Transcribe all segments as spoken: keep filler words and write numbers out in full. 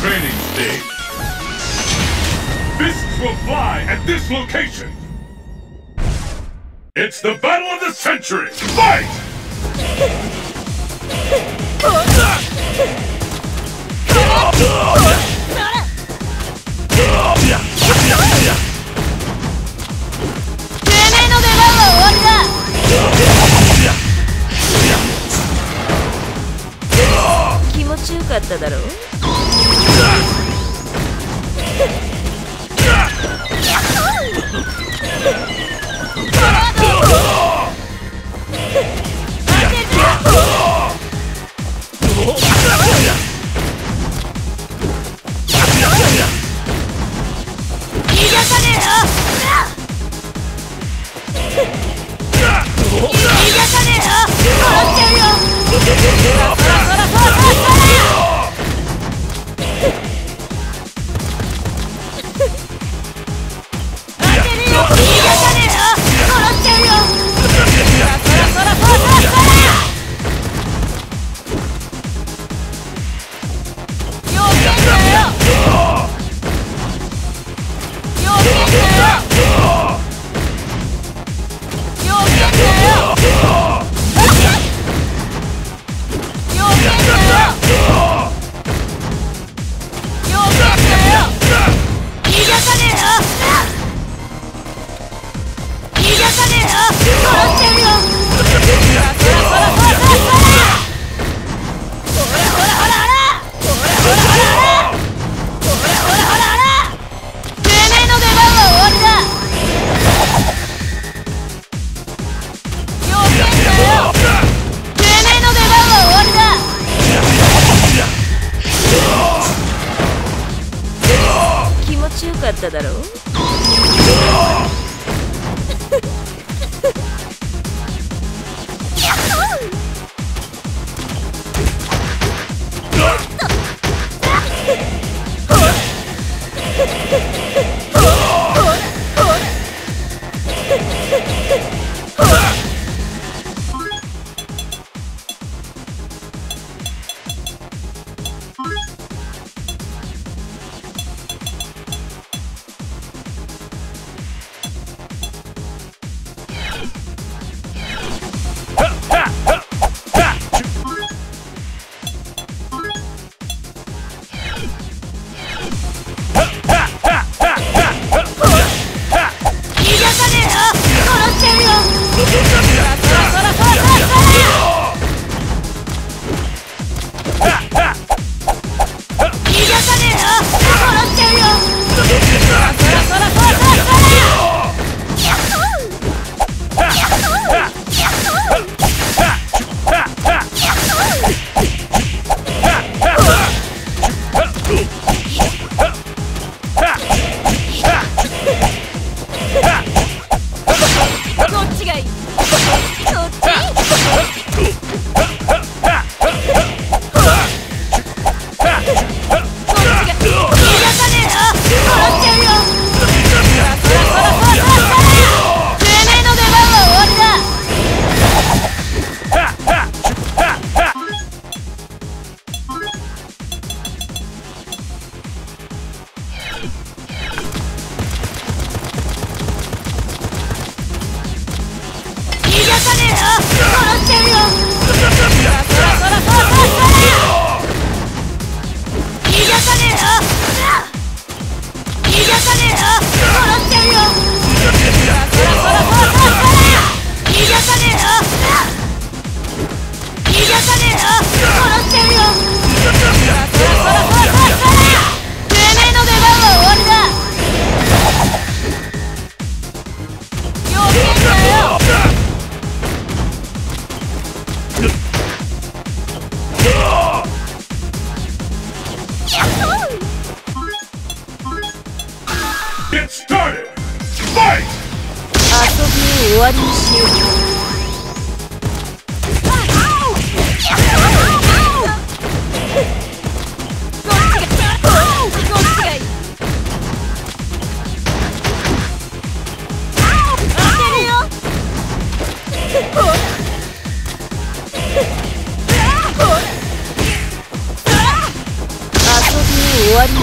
training stage. Fists will fly at this location. It's the battle of the century. Fight!終 What is you? What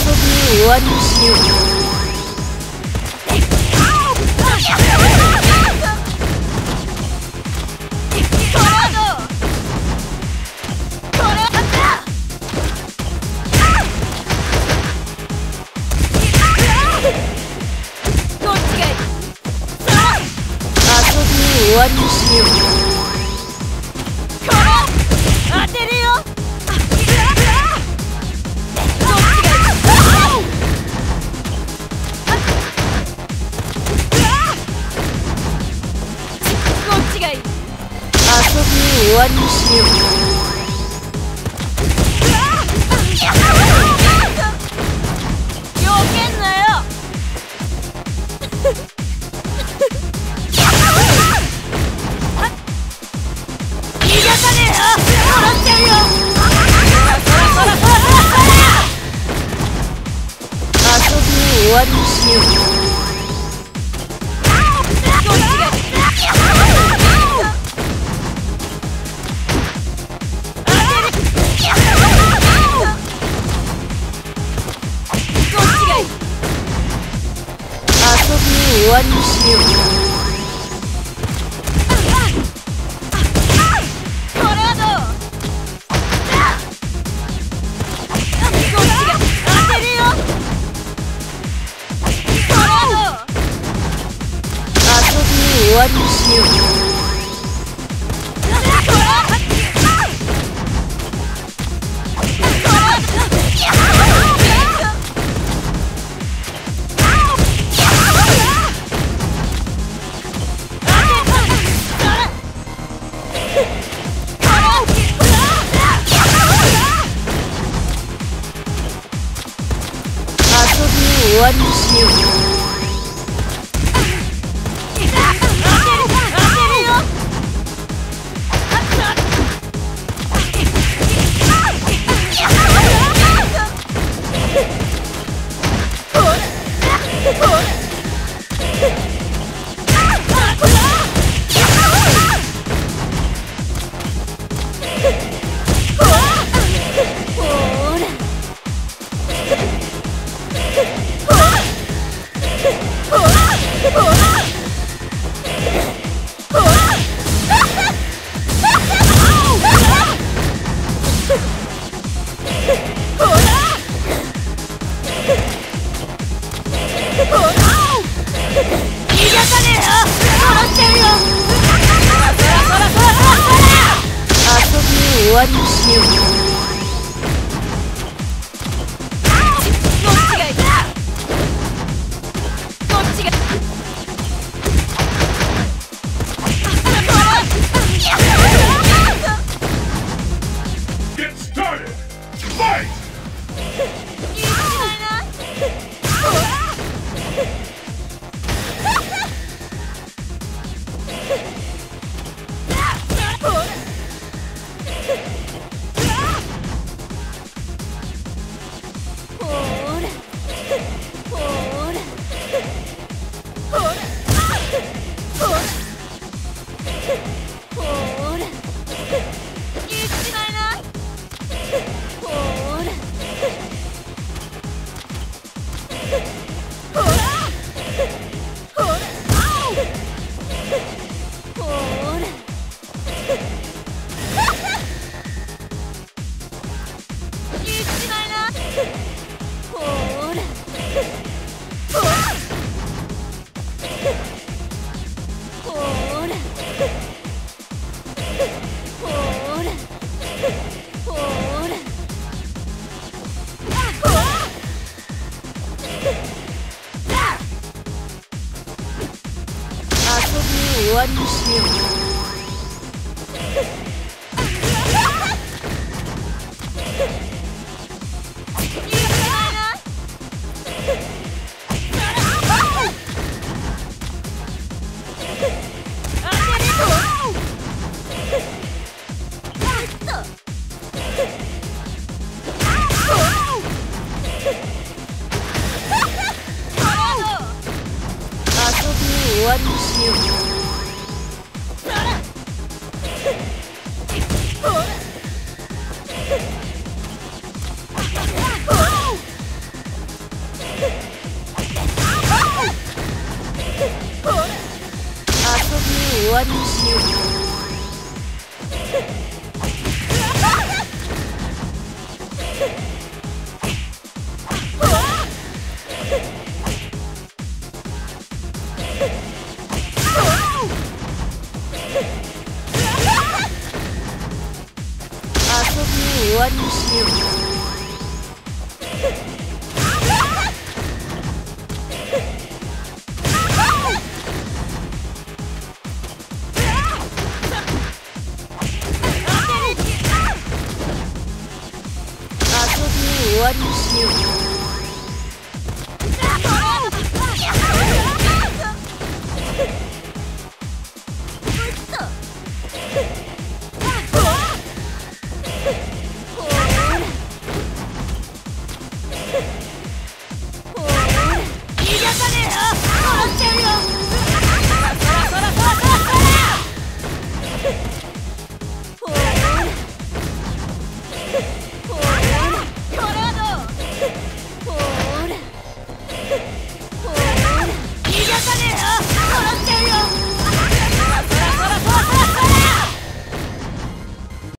is you? What is you? What is you? What is you? What is you? What is you? What is you? What is you? Get started! Fight! What is you? one shield. What is you?